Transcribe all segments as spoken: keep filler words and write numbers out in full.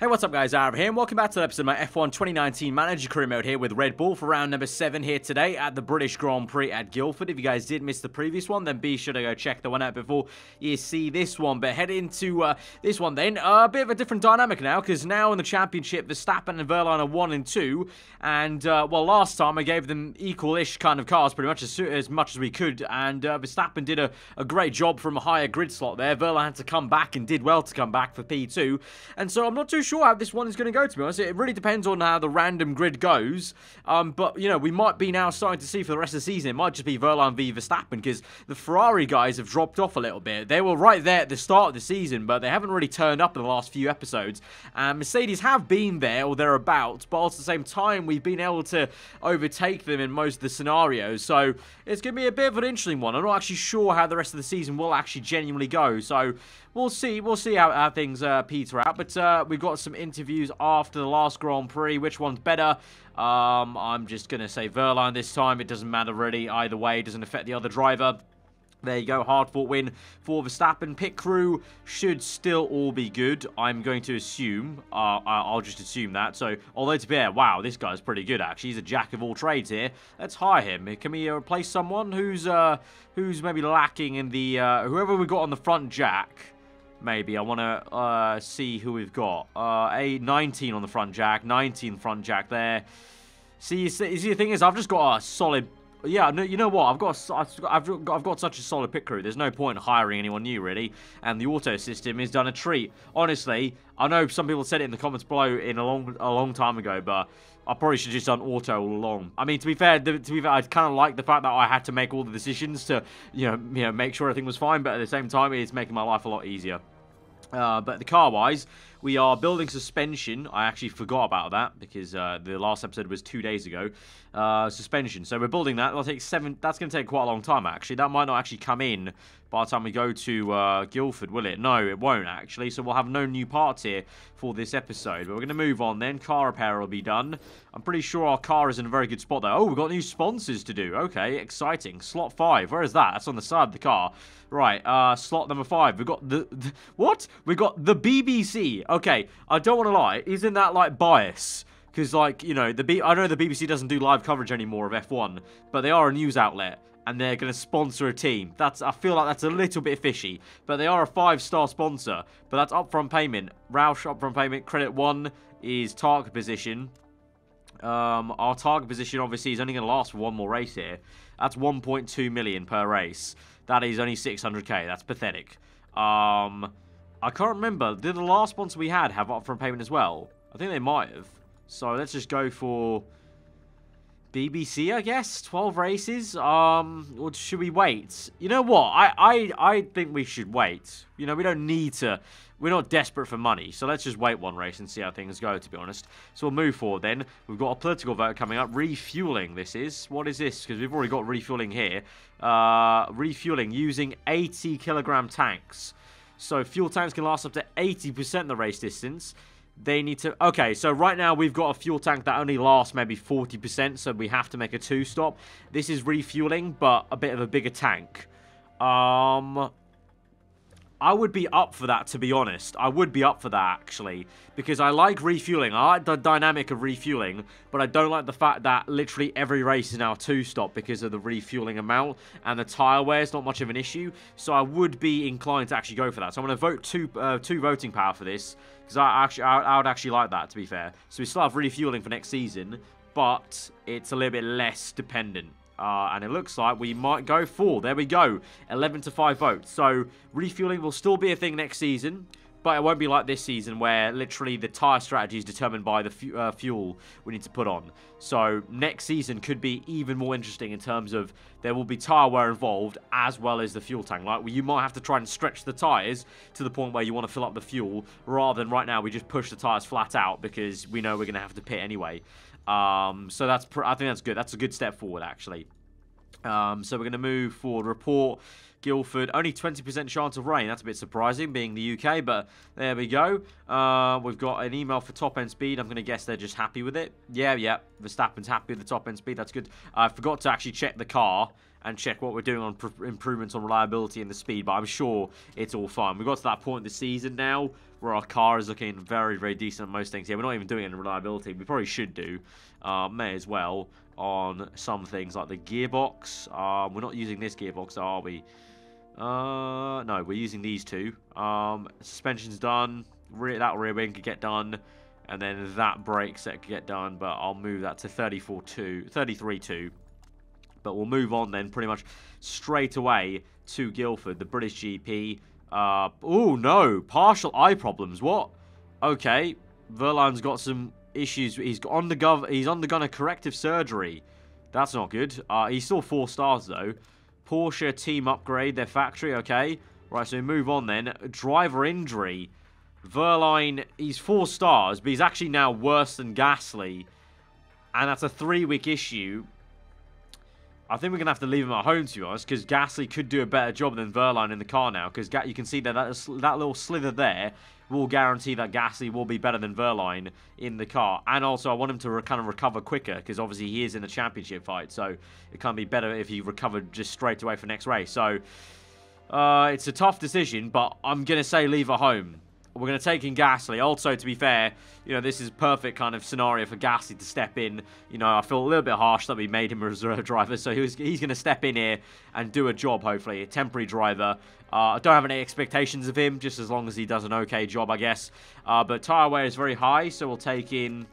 Hey, what's up guys, Aarava here, and welcome back to an episode of my F one twenty nineteen Manager Career Mode here with Red Bull for round number seven here today at the British Grand Prix at Guildford. If you guys did miss the previous one, then be sure to go check the one out before you see this one. But head into uh, this one then. Uh, a bit of a different dynamic now, because now in the championship, Verstappen and Verline are one and two. And, uh, well, last time I gave them equal-ish kind of cars, pretty much as, as much as we could. And uh, Verstappen did a, a great job from a higher grid slot there. Verline had to come back and did well to come back for P two. And so I'm not too sure sure how this one is going to go, to be honest. It really depends on how the random grid goes, um, but, you know, we might be now starting to see for the rest of the season, it might just be Verline v Verstappen, because the Ferrari guys have dropped off a little bit. They were right there at the start of the season, but they haven't really turned up in the last few episodes, and Mercedes have been there or thereabouts, but at the same time, we've been able to overtake them in most of the scenarios, so it's going to be a bit of an interesting one. I'm not actually sure how the rest of the season will actually genuinely go, so we'll see, we'll see how, how things uh, peter out, but uh, we've got some interviews after the last Grand Prix. Which one's better? Um, I'm just going to say Verline this time. It doesn't matter really either way. It doesn't affect the other driver. There you go, hard-fought win for Verstappen. Pit crew should still all be good, I'm going to assume. Uh, I'll just assume that. So, although to be fair, wow, this guy's pretty good, actually. He's a jack of all trades here. Let's hire him. Can we replace someone who's uh, who's maybe lacking in the... Uh, whoever we got on the front jack... Maybe. I want to uh, see who we've got. Uh, a nineteen on the front jack. nineteen front jack there. See, see, see, the thing is, I've just got a solid... Yeah, no, you know what? I've got, I've got, I've got, I've got such a solid pit crew. There's no point in hiring anyone new, really. And the auto system is done a treat. Honestly, I know some people said it in the comments below in a long, a long time ago, but I probably should have just done auto all along. I mean, to be fair, to be fair, I kind of like the fact that I had to make all the decisions to, you know, you know, make sure everything was fine. But at the same time, it's making my life a lot easier. Uh, but the car-wise, we are building suspension. I actually forgot about that because uh, the last episode was two days ago. Uh, suspension. So we're building that. That'll take seven. That's going to take quite a long time, actually. That might not actually come in by the time we go to uh, Guildford, will it? No, it won't, actually. So we'll have no new parts here for this episode. But we're going to move on then. Car repair will be done. I'm pretty sure our car is in a very good spot there. Oh, we've got new sponsors to do. Okay, exciting. Slot five. Where is that? That's on the side of the car. Right, uh, slot number five. We've got the... the what? We've got the B B C. Okay, I don't want to lie. Isn't that, like, bias? Because, like, you know, the B I know the B B C doesn't do live coverage anymore of F one, but they are a news outlet, and they're going to sponsor a team. That's I feel like that's a little bit fishy, but they are a five-star sponsor. But that's upfront payment. Roush upfront payment. Credit one is target position. Um, our target position, obviously, is only going to last for one more race here. That's one point two million per race. That is only six hundred K. That's pathetic. Um... I can't remember. Did the last sponsor we had have upfront payment as well? I think they might have. So let's just go for B B C, I guess. twelve races. Um, or should we wait? You know what? I, I, I think we should wait. You know, we don't need to... We're not desperate for money, so let's just wait one race and see how things go, to be honest. So we'll move forward then. We've got a political vote coming up. Refueling, this is. What is this? Because we've already got refueling here. Uh, refueling using eighty kilogram tanks. So, fuel tanks can last up to eighty percent of the race distance. They need to... Okay, so right now we've got a fuel tank that only lasts maybe forty percent, so we have to make a two-stop. This is refueling, but a bit of a bigger tank. Um... I would be up for that, to be honest. I would be up for that, actually. Because I like refueling. I like the dynamic of refueling. But I don't like the fact that literally every race is now two-stop because of the refueling amount. And the tyre wear is not much of an issue. So I would be inclined to actually go for that. So I'm going to vote two, uh, two voting power for this. Because I, actually, I, I would actually like that, to be fair. So we still have refueling for next season. But it's a little bit less dependent. Uh, and it looks like we might go for. There we go. eleven to five votes. So, refueling will still be a thing next season. But it won't be like this season where literally the tyre strategy is determined by the fu uh, fuel we need to put on. So, next season could be even more interesting in terms of there will be tyre wear involved as well as the fuel tank. Like, you might have to try and stretch the tyres to the point where you want to fill up the fuel rather than right now we just push the tyres flat out because we know we're going to have to pit anyway. Um, so that's, pr I think that's good. That's a good step forward, actually. Um, so we're going to move forward. Report Guildford. Only twenty percent chance of rain. That's a bit surprising, being the U K, but there we go. Uh, we've got an email for top-end speed. I'm going to guess they're just happy with it. Yeah, yeah. Verstappen's happy with the top-end speed. That's good. I forgot to actually check the car and check what we're doing on improvements on reliability and the speed, but I'm sure it's all fine. We've got to that point in the season now where our car is looking very, very decent on most things. Yeah, we're not even doing it in reliability. We probably should do. Uh, may as well on some things like the gearbox. Uh, we're not using this gearbox, are we? Uh, no, we're using these two. Um, suspension's done. Rear, that rear wing could get done. And then that brake set could get done. But I'll move that to thirty-four two, thirty-three two. But we'll move on then pretty much straight away to Guildford, the British G P. Uh, oh, no. Partial eye problems. What? Okay. Verlein's got some issues. He's on the gov he's undergone a corrective surgery. That's not good. Uh, he's still four stars, though. Porsche team upgrade their factory. Okay. Right, so we move on then. Driver injury. Verlin, he's four stars, but he's actually now worse than Gasly. And that's a three-week issue. I think we're going to have to leave him at home, to be honest, because Gasly could do a better job than Verlin in the car now, because you can see that that, that little slither there will guarantee that Gasly will be better than Verlin in the car. And also, I want him to re kind of recover quicker, because obviously he is in a championship fight, so it can be better if he recovered just straight away for next race. So, uh, it's a tough decision, but I'm going to say leave at home. We're going to take in Gasly. Also, to be fair, you know, this is perfect kind of scenario for Gasly to step in. You know, I feel a little bit harsh that we made him a reserve driver. So he was, he's going to step in here and do a job, hopefully, a temporary driver. I uh, don't have any expectations of him, just as long as he does an okay job, I guess. Uh, but tyre wear is very high, so we'll take in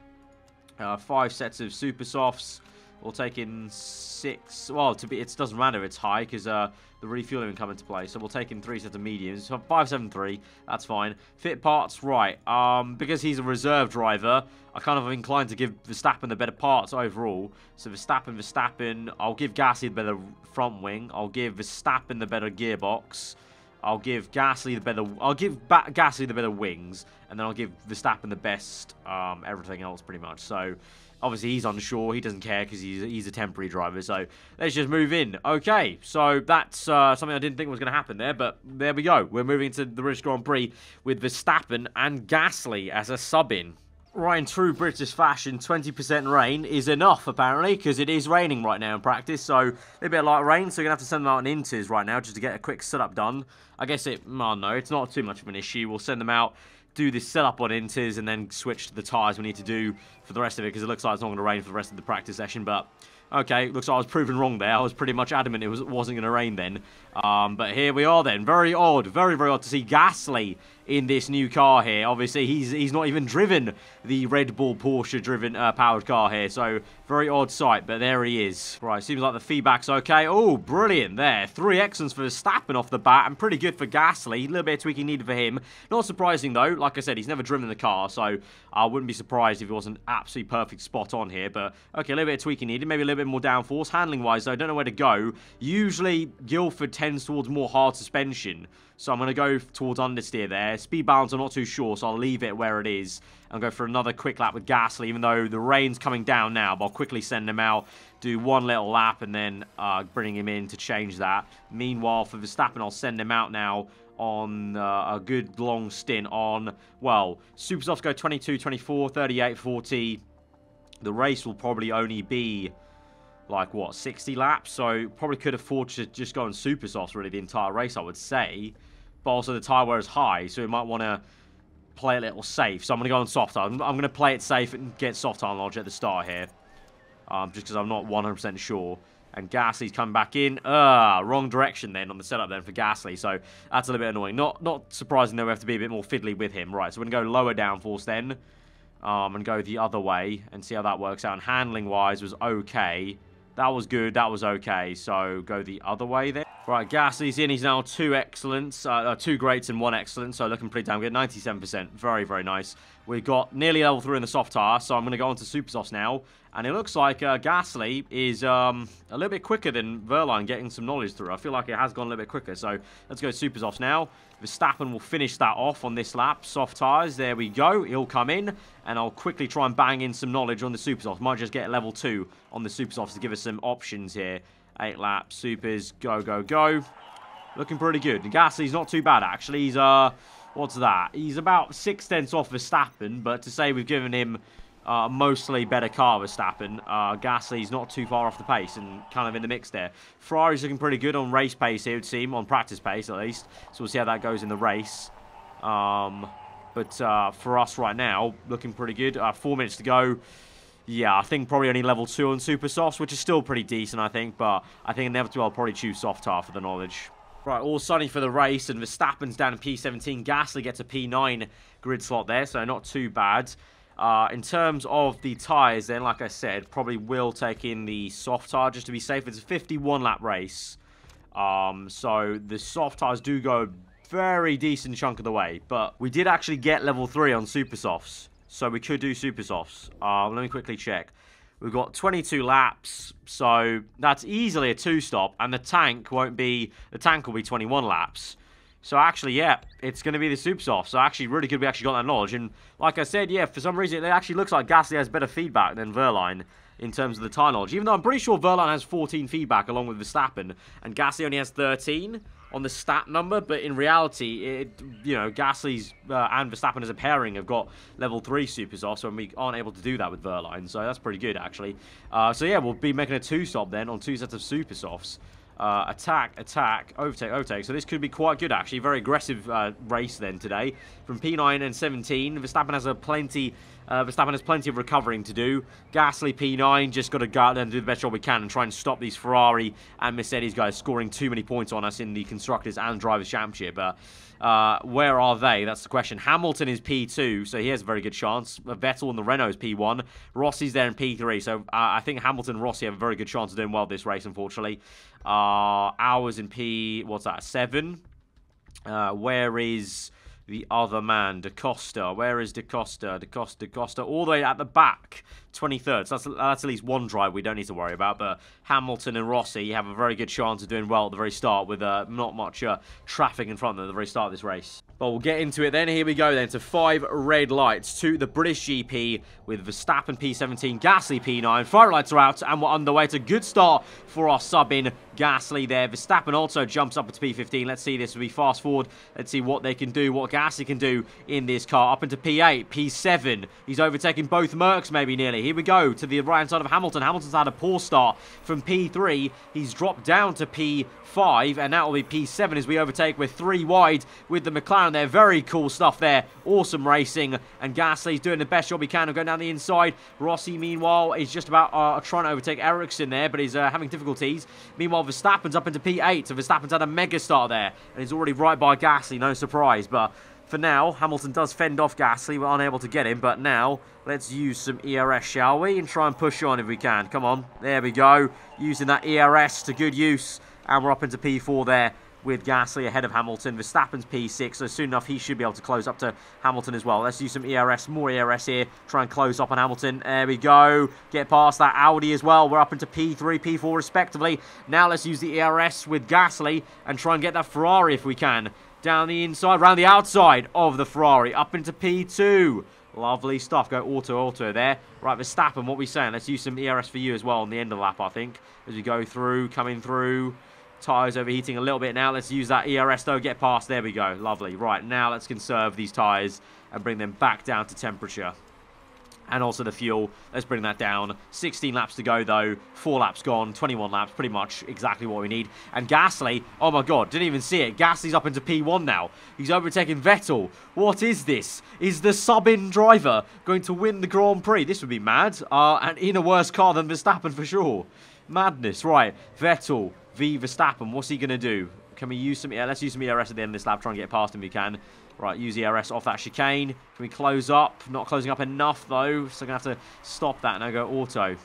uh, five sets of super softs. We'll take in six. Well, to be, it doesn't matter if it's high because uh, the refueling will come into play. So we'll take in three sets of mediums. So five seven three. That's fine. Fit parts, right. Um, because he's a reserve driver, I kind of am inclined to give Verstappen the better parts overall. So Verstappen, Verstappen. I'll give Gasly the better front wing. I'll give Verstappen the better gearbox. I'll give Gasly the better. I'll give ba Gasly the better wings, and then I'll give Verstappen the best. Um, everything else, pretty much. So. Obviously, he's unsure. He doesn't care because he's, he's a temporary driver. So, let's just move in. Okay, so that's uh, something I didn't think was going to happen there. But there we go. We're moving to the British Grand Prix with Verstappen and Gasly as a sub-in. Right, in true British fashion, twenty percent rain is enough, apparently, because it is raining right now in practice. So, a little bit of light rain. So, you're going to have to send them out in inters right now just to get a quick setup done. I guess it... Oh, no, it's not too much of an issue. We'll send them out, do this setup on inters, and then switch to the tyres we need to do for the rest of it, because it looks like it's not going to rain for the rest of the practice session. But okay, looks like I was proven wrong there. I was pretty much adamant it was, wasn't going to rain then. Um, but here we are then. Very odd, very, very odd to see Gasly in this new car here. Obviously, he's he's not even driven the Red Bull Porsche-driven uh, powered car here. So, very odd sight, but there he is. Right, seems like the feedback's okay. Oh, brilliant there. Three excellence for Verstappen off the bat, and pretty good for Gasly. A little bit of tweaking needed for him. Not surprising, though. Like I said, he's never driven the car, so I wouldn't be surprised if it wasn't absolutely perfect spot on here. But, okay, a little bit of tweaking needed. Maybe a little bit more downforce. Handling-wise, though, I don't know where to go. Usually, Guildford tends towards more hard suspension. So I'm going to go towards understeer there. Speed balance, I'm not too sure, so I'll leave it where it is. I'll go for another quick lap with Gasly, even though the rain's coming down now. But I'll quickly send him out, do one little lap, and then uh, bring him in to change that. Meanwhile, for Verstappen, I'll send him out now on uh, a good long stint on, well, Super Softs go twenty-two, twenty-four, thirty-eight, forty. The race will probably only be like, what, sixty laps? So, probably could afford to just go on super softs, really, the entire race, I would say. But also, the tyre wear is high, so we might want to play a little safe. So, I'm going to go on soft tyre. I'm, I'm going to play it safe and get soft tyre knowledge at the start here. Um, just because I'm not one hundred percent sure. And Gasly's come back in. Uh, wrong direction then on the setup then for Gasly. So, that's a little bit annoying. Not, not surprising, though, we have to be a bit more fiddly with him. Right, so we're going to go lower downforce then. Um, and go the other way and see how that works out. And handling-wise was okay. That was good. That was okay. So, go the other way there. Right, Gasly's in. He's now two excellence. Uh, uh, two greats and one excellence. So, looking pretty damn good. ninety-seven percent. Very, very nice. We've got nearly level three in the soft tyre. So, I'm going to go on to super softs now. And it looks like uh, Gasly is um, a little bit quicker than Verlin getting some knowledge through. I feel like it has gone a little bit quicker. So, let's go super softs now. Verstappen will finish that off on this lap. Soft tyres. There we go. He'll come in. And I'll quickly try and bang in some knowledge on the super softs. Might just get level two on the super softs to give us some options here. Eight laps, supers, go, go, go. Looking pretty good. And Gasly's not too bad, actually. He's uh, What's that? He's about six tenths off Verstappen, but to say we've given him uh, mostly better car, Verstappen, uh, Gasly's not too far off the pace and kind of in the mix there. Ferrari's looking pretty good on race pace here, it would seem, on practice pace at least. So we'll see how that goes in the race. Um, but uh, for us right now, looking pretty good. Uh, four minutes to go. Yeah, I think probably only level two on super softs, which is still pretty decent, I think. But I think inevitably I'll probably choose soft tar for the knowledge. Right, all sunny for the race, and Verstappen's down in P seventeen. Gasly gets a P nine grid slot there, so not too bad. Uh, in terms of the tyres then, like I said, probably will take in the soft tyre just to be safe. It's a fifty-one lap race, um, so the soft tyres do go a very decent chunk of the way. But we did actually get level three on super softs, so we could do super softs. Uh, let me quickly check. We've got twenty-two laps, so that's easily a two-stop, and the tank won't be, the tank will be twenty-one laps. So actually, yeah, it's going to be the super soft. So actually, really good we actually got that knowledge. And like I said, yeah, for some reason, it actually looks like Gasly has better feedback than Wehrlein in terms of the tyre knowledge. Even though I'm pretty sure Wehrlein has fourteen feedback along with Verstappen, and Gasly only has thirteen on the stat number, but in reality, it, you know, Gasly's uh, and Verstappen as a pairing have got level three super softs, and we aren't able to do that with Wehrlein, so that's pretty good, actually. Uh, so, yeah, we'll be making a two-stop then on two sets of super softs. Uh, attack, attack, overtake, overtake. So this could be quite good, actually. Very aggressive uh, race then today. From P nine and seventeen, Verstappen has a plenty. Uh, Verstappen has plenty of recovering to do. Gasly P nine, just got to go out there and do the best job we can and try and stop these Ferrari and Mercedes guys scoring too many points on us in the Constructors and Drivers' Championship. Uh, uh, where are they? That's the question. Hamilton is P two, so he has a very good chance. Vettel and the Renault is P one. Rossi's there in P three, so uh, I think Hamilton and Rossi have a very good chance of doing well this race, unfortunately. Uh, Hours in P, what's that, seven? Uh, where is the other man, Da Costa? Where is Da Costa? Da Costa, Da Costa, all the way at the back, twenty-third. So that's, that's at least one drive we don't need to worry about. But Hamilton and Rossi have a very good chance of doing well at the very start with uh, not much uh, traffic in front of them at the very start of this race. But we'll get into it then. Here we go then to five red lights to the British G P with Verstappen P seventeen, Gasly P nine. Five lights are out and we're underway. It's a good start for our sub in Gasly there. Verstappen also jumps up to P fifteen. Let's see this. We fast forward. Let's see what they can do, what Gasly can do in this car. Up into P eight, P seven. He's overtaking both Mercs maybe nearly. Here we go to the right-hand side of Hamilton. Hamilton's had a poor start from P three. He's dropped down to P five, and that will be P seven as we overtake. We're three wide with the McLaren there. Very cool stuff there. Awesome racing, and Gasly's doing the best job he can of going down the inside. Rossi, meanwhile, is just about uh, trying to overtake Ericsson there, but he's uh, having difficulties. Meanwhile, Verstappen's up into P eight, so Verstappen's had a mega start there, and he's already right by Gasly, no surprise. But for now, Hamilton does fend off Gasly. We're unable to get him, but now let's use some E R S, shall we, and try and push on if we can. Come on, there we go, using that E R S to good use, and we're up into P four there with Gasly ahead of Hamilton. Verstappen's P six, so soon enough he should be able to close up to Hamilton as well. Let's use some E R S, more E R S here, try and close up on Hamilton. There we go, get past that Audi as well. We're up into P three, P four respectively. Now let's use the E R S with Gasly and try and get that Ferrari if we can. Down the inside, round the outside of the Ferrari, up into P two. Lovely stuff. Go auto, auto there. Right, Verstappen, what are we saying? Let's use some E R S for you as well on the end of the lap, I think, as we go through, coming through. Tyres overheating a little bit now. Let's use that E R S though. Get past. There we go. Lovely. Right, now let's conserve these tyres and bring them back down to temperature. And also the fuel. Let's bring that down. sixteen laps to go though. four laps gone. twenty-one laps. Pretty much exactly what we need. And Gasly, oh my god, didn't even see it. Gasly's up into P one now. He's overtaking Vettel. What is this? Is the sub-in driver going to win the Grand Prix? This would be mad. Uh, and in a worse car than Verstappen for sure. Madness. Right. Vettel v Verstappen. What's he going to do? Can we use some... Yeah, let's use some E R S at the end of this lap. Try and get past him if we can. Right, use E R S off that chicane. Can we close up? Not closing up enough, though. So I'm going to have to stop that and I go auto.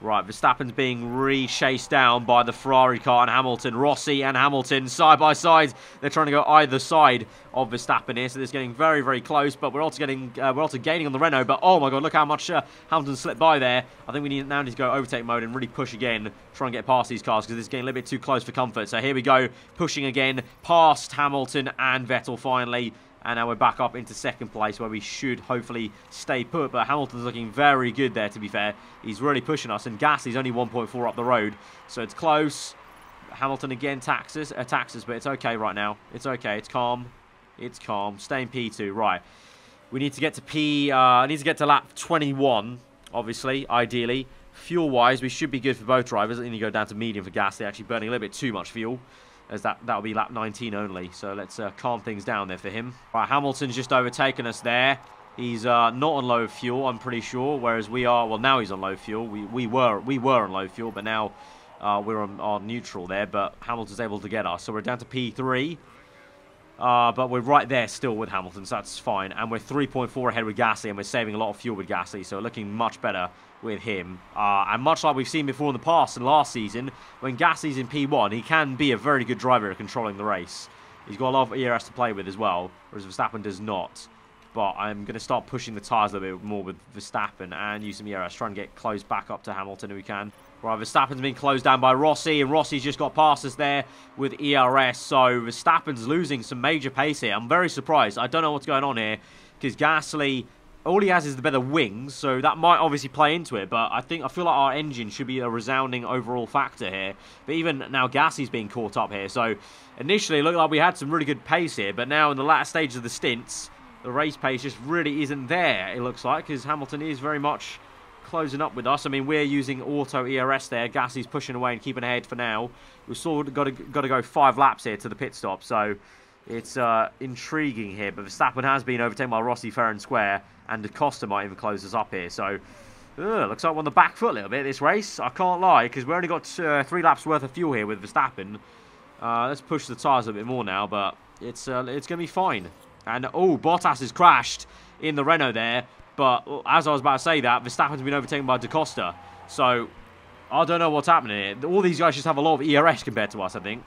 Right, Verstappen's being re-chased down by the Ferrari car and Hamilton. Rossi and Hamilton side by side. They're trying to go either side of Verstappen here. So this is getting very, very close. But we're also getting, uh, we're also gaining on the Renault. But oh my god, look how much uh, Hamilton slipped by there. I think we need now need to go overtake mode and really push again. Try and get past these cars because this is getting a little bit too close for comfort. So here we go, pushing again past Hamilton and Vettel finally. And now we're back up into second place where we should hopefully stay put. But Hamilton's looking very good there, to be fair. He's really pushing us. And Gasly's only one point four up the road. So it's close. Hamilton again taxes, attacks us, but it's okay right now. It's okay. It's calm. It's calm. Stay in P two. Right. We need to get to P... Uh, I need to get to lap twenty-one, obviously, ideally. Fuel-wise, we should be good for both drivers. I need to go down to medium for gas. They're actually burning a little bit too much fuel, as that that'll be lap nineteen only. So let's uh, calm things down there for him. Right, Hamilton's just overtaken us there. He's uh, not on low fuel, I'm pretty sure, whereas we are... Well, now he's on low fuel. We, we, were, we were on low fuel, but now uh, we're on, on neutral there, but Hamilton's able to get us. So we're down to P three. Uh, but we're right there still with Hamilton, so that's fine. And we're three point four ahead with Gasly, and we're saving a lot of fuel with Gasly, so looking much better with him. Uh, and much like we've seen before in the past and last season, when Gasly's in P one, he can be a very good driver at controlling the race. He's got a lot of E R S to play with as well, whereas Verstappen does not. But I'm going to start pushing the tyres a little bit more with Verstappen and use some E R S, try and get close back up to Hamilton if we can. Right, Verstappen's been closed down by Rossi, and Rossi's just got past us there with E R S, so Verstappen's losing some major pace here. I'm very surprised. I don't know what's going on here, because Gasly, all he has is the better wings, so that might obviously play into it, but I think I feel like our engine should be a resounding overall factor here. But even now, Gasly's being caught up here, so initially it looked like we had some really good pace here, but now in the latter stages of the stints, the race pace just really isn't there, it looks like, because Hamilton is very much... closing up with us. I mean, we're using auto E R S there. Gasly's pushing away and keeping ahead for now. We've still got to, got to go five laps here to the pit stop, so it's uh, intriguing here. But Verstappen has been overtaken by Rossi fair and square, and Da Costa might even close us up here. So, uh, looks like we're on the back foot a little bit this race. I can't lie, because we've only got uh, three laps worth of fuel here with Verstappen. Uh, let's push the tyres a bit more now, but it's uh, it's going to be fine. And, oh, Bottas has crashed in the Renault there. But as I was about to say that, Verstappen's been overtaken by Da Costa. So, I don't know what's happening here. All these guys just have a lot of E R S compared to us, I think.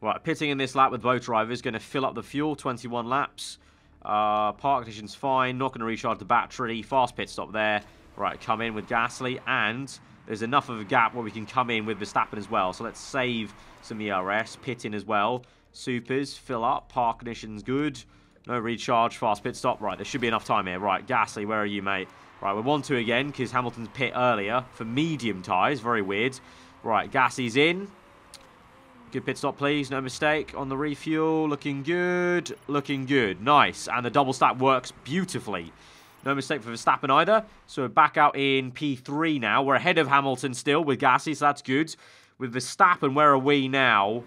Right, pitting in this lap with both drivers. Going to fill up the fuel, twenty-one laps. Uh, park condition's fine. Not going to recharge the battery. Fast pit stop there. Right, come in with Gasly. And there's enough of a gap where we can come in with Verstappen as well. So, let's save some E R S. Pit in as well. Supers, fill up. Park condition's good. No recharge, fast pit stop. Right, there should be enough time here. Right, Gasly, where are you, mate? Right, we're one two again, because Hamilton's pit earlier for medium tyres. Very weird. Right, Gasly's in. Good pit stop, please. No mistake on the refuel. Looking good. Looking good. Nice. And the double stack works beautifully. No mistake for Verstappen either. So we're back out in P three now. We're ahead of Hamilton still with Gasly, so that's good. With Verstappen, where are we now?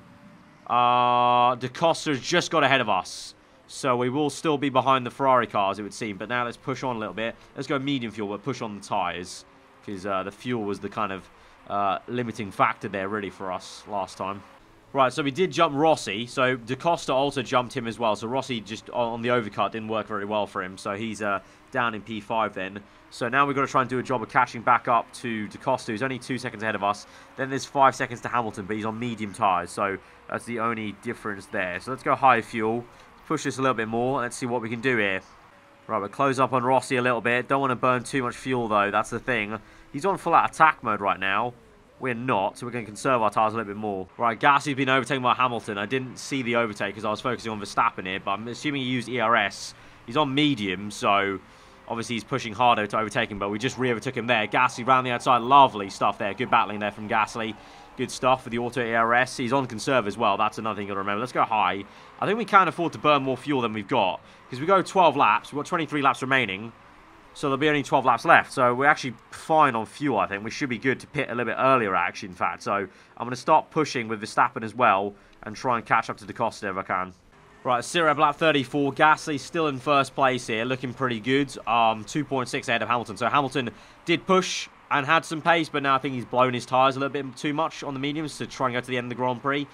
Uh, Da Costa's just got ahead of us. So we will still be behind the Ferrari cars, it would seem. But now let's push on a little bit. Let's go medium fuel, but push on the tyres. Because uh, the fuel was the kind of uh, limiting factor there, really, for us last time. Right, so we did jump Rossi. So Da Costa also jumped him as well. So Rossi just on the overcut didn't work very well for him. So he's uh, down in P five then. So now we've got to try and do a job of catching back up to Da Costa, who's only two seconds ahead of us. Then there's five seconds to Hamilton, but he's on medium tyres. So that's the only difference there. So let's go high fuel. Push this a little bit more. Let's see what we can do here. Right, we'll close up on Rossi a little bit. Don't want to burn too much fuel, though. That's the thing. He's on full-out attack mode right now. We're not, so we're going to conserve our tyres a little bit more. Right, Gasly's been overtaken by Hamilton. I didn't see the overtake because I was focusing on Verstappen here, but I'm assuming he used E R S. He's on medium, so obviously he's pushing harder to overtake him, but we just re-overtook him there. Gasly round the outside. Lovely stuff there. Good battling there from Gasly. Good stuff with the auto E R S. He's on conserve as well. That's another thing you've got to remember. Let's go high. I think we can afford to burn more fuel than we've got. Because we go twelve laps. We've got twenty-three laps remaining. So there'll be only twelve laps left. So we're actually fine on fuel, I think. We should be good to pit a little bit earlier, actually, in fact. So I'm going to start pushing with Verstappen as well. And try and catch up to Da Costa if I can. Right, Zero lap thirty-four. Gasly still in first place here. Looking pretty good. Um, two point six ahead of Hamilton. So Hamilton did push and had some pace, but now I think he's blown his tyres a little bit too much on the mediums to try and go to the end of the Grand Prix.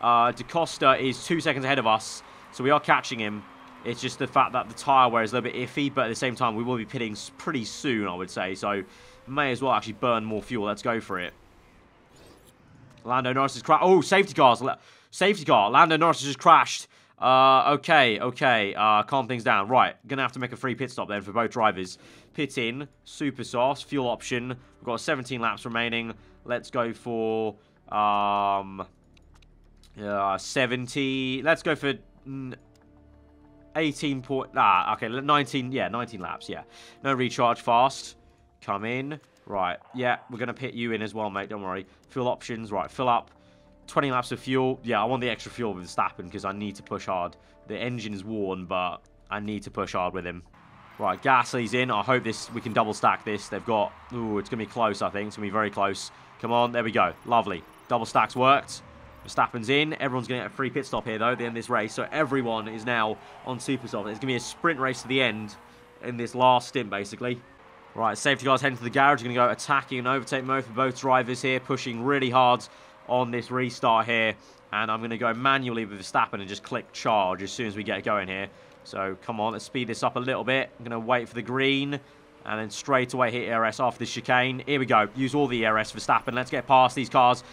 Uh, Da Costa is two seconds ahead of us, so we are catching him. It's just the fact that the tyre wear is a little bit iffy, but at the same time, we will be pitting pretty soon, I would say. So, may as well actually burn more fuel. Let's go for it. Lando Norris has crashed. Oh, safety cars. Safety car. Lando Norris has just crashed. Uh, okay, okay, uh, calm things down. Right, gonna have to make a free pit stop then for both drivers. Pit in, super sauce, fuel option. We've got seventeen laps remaining. Let's go for, um, uh, seventy, let's go for eighteen point, ah, okay, nineteen, yeah, nineteen laps, yeah. No recharge fast, come in, right, yeah, we're gonna pit you in as well, mate, don't worry. Fuel options, right, fill up. twenty laps of fuel. Yeah, I want the extra fuel with Verstappen because I need to push hard. The engine is worn, but I need to push hard with him. Right, Gasly's in. I hope this we can double stack this. They've got... Ooh, it's going to be close, I think. It's going to be very close. Come on, there we go. Lovely. Double stacks worked. Verstappen's in. Everyone's going to get a free pit stop here, though, at the end of this race. So everyone is now on super soft. It's going to be a sprint race to the end in this last stint, basically. Right, safety cars heading to the garage. You're going to go attacking and overtake mode for both drivers here, pushing really hard on this restart here. And I'm going to go manually with Verstappen and just click charge as soon as we get going here. So, come on, let's speed this up a little bit. I'm going to wait for the green. And then straight away hit E R S off this chicane. Here we go. Use all the E R S for Verstappen. Let's get past these cars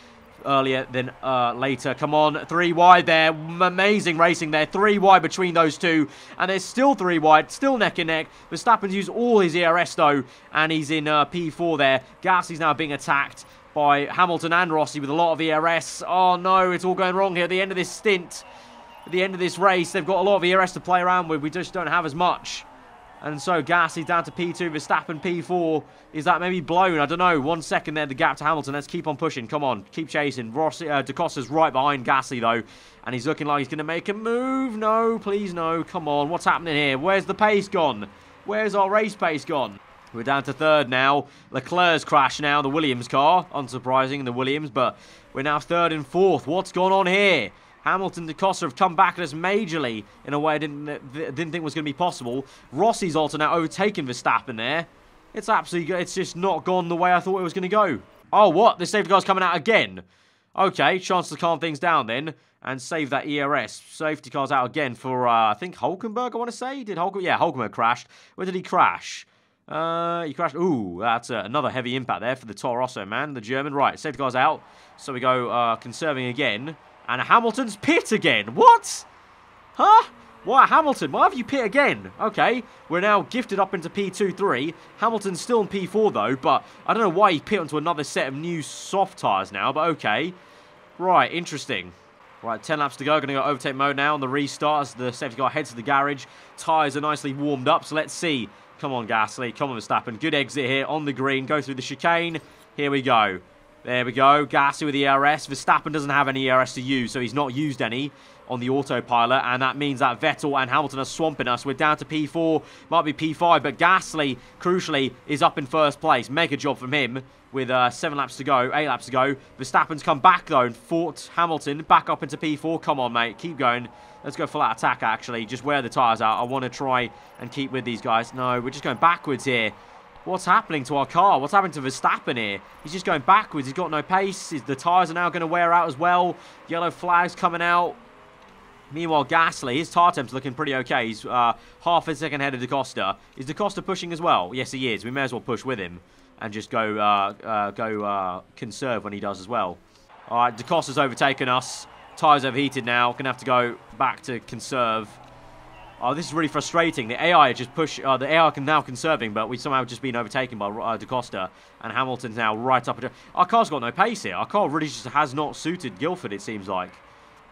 earlier than uh, later. Come on, three wide there. Amazing racing there. Three wide between those two. And there's still three wide. Still neck and neck. Verstappen's used all his E R S though. And he's in uh, P four there. Gasly's now being attacked by Hamilton and Rossi with a lot of E R S. Oh no, it's all going wrong here at the end of this stint. At the end of this race, they've got a lot of E R S to play around with. We just don't have as much. And so Gasly's down to P two, Verstappen P four. Is that maybe blown? I don't know. One second there, the gap to Hamilton. Let's keep on pushing. Come on, keep chasing. Rossi, uh, Da Costa's right behind Gasly, though. And he's looking like he's going to make a move. No, please, no. Come on, what's happening here? Where's the pace gone? Where's our race pace gone? We're down to third now. Leclerc's crashed now, the Williams car. Unsurprising, the Williams. But we're now third and fourth. What's gone on here? Hamilton, Da Costa have come back at us majorly in a way I didn't, didn't think was going to be possible. Rossi's also now overtaken Verstappen there. It's absolutely, it's just not gone the way I thought it was going to go. Oh, what? The safety car's coming out again. Okay, chance to calm things down then and save that E R S. Safety car's out again for, uh, I think, Hülkenberg, I want to say. Did Hülkenberg? Yeah, Hülkenberg crashed. Where did he crash? Uh, he crashed. Ooh, that's uh, another heavy impact there for the Torosso, man, the German. Right, safety car's out. So we go uh, conserving again. And Hamilton's pit again. What? Huh? Why, Hamilton? Why have you pit again? Okay, we're now gifted up into P two three. Hamilton's still in P four, though, but I don't know why he pit onto another set of new soft tyres now, but okay. Right, interesting. Right, ten laps to go. Going to go overtake mode now on the restart as the safety car heads to the garage. Tyres are nicely warmed up, so let's see. Come on, Gasly. Come on, Verstappen. Good exit here on the green. Go through the chicane. Here we go. There we go, Gasly with E R S. Verstappen doesn't have any E R S to use, so he's not used any on the autopilot, and that means that Vettel and Hamilton are swamping us. We're down to P four, might be P five, but Gasly, crucially, is up in first place. Mega job from him with uh, seven laps to go, eight laps to go. Verstappen's come back, though, and fought Hamilton back up into P four. Come on, mate, keep going. Let's go full out attack, actually. Just wear the tyres out. I want to try and keep with these guys. No, we're just going backwards here. What's happening to our car? What's happening to Verstappen here? He's just going backwards. He's got no pace. The tyres are now going to wear out as well. Yellow flags coming out. Meanwhile, Gasly, his tyre temp's looking pretty okay. He's uh, half a second ahead of Da Costa. Is Da Costa pushing as well? Yes, he is. We may as well push with him and just go, uh, uh, go uh, conserve when he does as well. All right, Da Costa's overtaken us. Tyres overheated now. Going to have to go back to conserve. Oh, this is really frustrating. The A I just push. Uh, the A I can now conserving, but we've somehow just been overtaken by uh, Da Costa, and Hamilton's now right up. Our car's got no pace here. Our car really just has not suited Guildford, it seems like.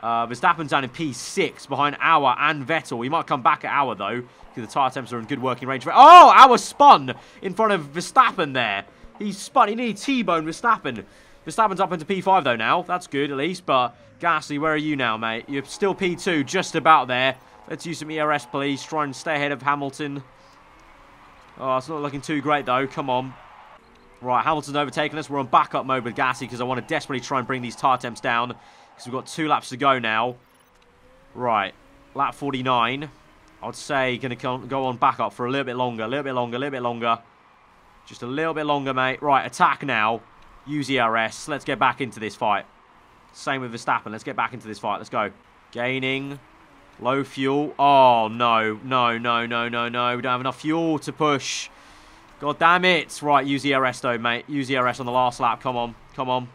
Uh, Verstappen's down in P six behind Auer and Vettel. We might come back at Auer, though, because the tyre temps are in good working range. For oh, Auer spun in front of Verstappen there. He spun. He nearly T-boned Verstappen. Verstappen's up into P five, though, now. That's good, at least. But, Gasly, where are you now, mate? You're still P two, just about there. Let's use some E R S, please. Try and stay ahead of Hamilton. Oh, it's not looking too great, though. Come on. Right, Hamilton's overtaken us. We're on backup mode with Gasly because I want to desperately try and bring these tyre temps down because we've got two laps to go now. Right, lap forty-nine. I'd say going to go on backup for a little bit longer, a little bit longer, a little bit longer. Just a little bit longer, mate. Right, attack now. Use E R S. Let's get back into this fight. Same with Verstappen. Let's get back into this fight. Let's go. Gaining... Low fuel. Oh, no. No, no, no, no, no. We don't have enough fuel to push. God damn it. Right, use E R S though, mate. Use E R S on the last lap. Come on. Come on.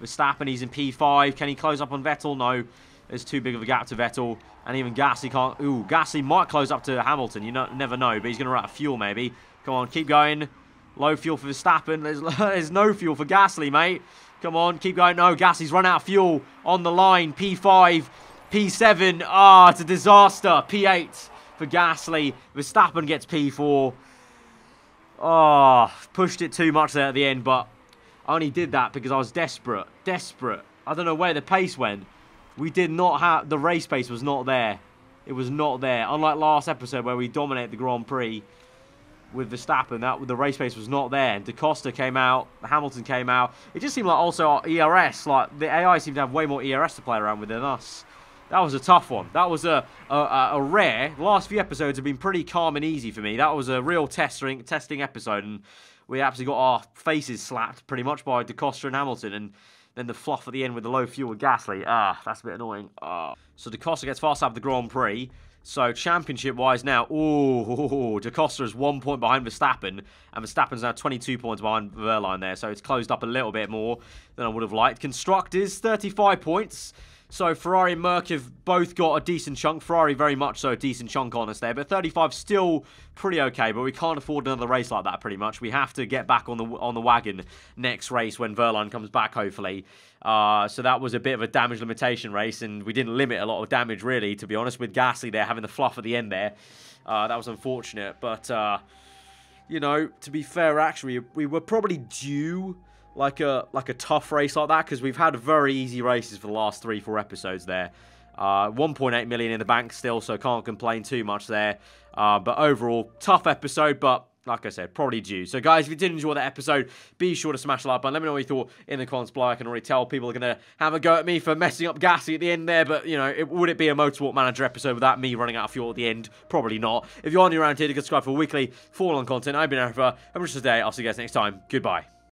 Verstappen, he's in P five. Can he close up on Vettel? No. There's too big of a gap to Vettel. And even Gasly can't... Ooh, Gasly might close up to Hamilton. You never know, but he's going to run out of fuel, maybe. Come on, keep going. Low fuel for Verstappen. There's, there's no fuel for Gasly, mate. Come on, keep going. No, Gasly's run out of fuel on the line. P five. P seven, ah, oh, it's a disaster. P eight for Gasly. Verstappen gets P four. Ah, oh, pushed it too much there at the end, but I only did that because I was desperate. Desperate I don't know where the pace went. We did not have... The race pace was not there. It was not there. Unlike last episode where we dominated the Grand Prix with Verstappen, that, the race pace was not there. Da Costa came out. Hamilton came out. It just seemed like also our E R S, like the A I seemed to have way more E R S to play around with than us. That was a tough one. That was a, a, a rare... The last few episodes have been pretty calm and easy for me. That was a real testing, testing episode, and we actually got our faces slapped pretty much by Da Costa and Hamilton, and then the fluff at the end with the low fuel with Gasly. Ah, that's a bit annoying. Ah. So Da Costa gets fast out of the Grand Prix. So championship-wise now, ooh, Da Costa is one point behind Verstappen, and Verstappen's now twenty-two points behind Verstappen there, so it's closed up a little bit more than I would have liked. Constructors, thirty-five points. So Ferrari and Merc have both got a decent chunk. Ferrari very much so a decent chunk on us there. But thirty-five still pretty okay. But we can't afford another race like that pretty much. We have to get back on the on the wagon next race when Verline comes back hopefully. Uh, so that was a bit of a damage limitation race. And we didn't limit a lot of damage really, to be honest. With Gasly there having the fluff at the end there. Uh, that was unfortunate. But, uh, you know, to be fair actually, we were probably due... Like a like a tough race like that, because we've had very easy races for the last three, four episodes there. Uh, one point eight million in the bank still, so can't complain too much there. Uh, but overall, tough episode, but like I said, probably due. So guys, if you did enjoy that episode, be sure to smash the like button. Let me know what you thought in the comments below. I can already tell people are going to have a go at me for messing up Gasly at the end there, but you know, it, would it be a Motorsport Manager episode without me running out of fuel at the end? Probably not. If you're new around here, you can subscribe for weekly full-on content. I've been Aarava, and for today, I'll see you guys next time. Goodbye.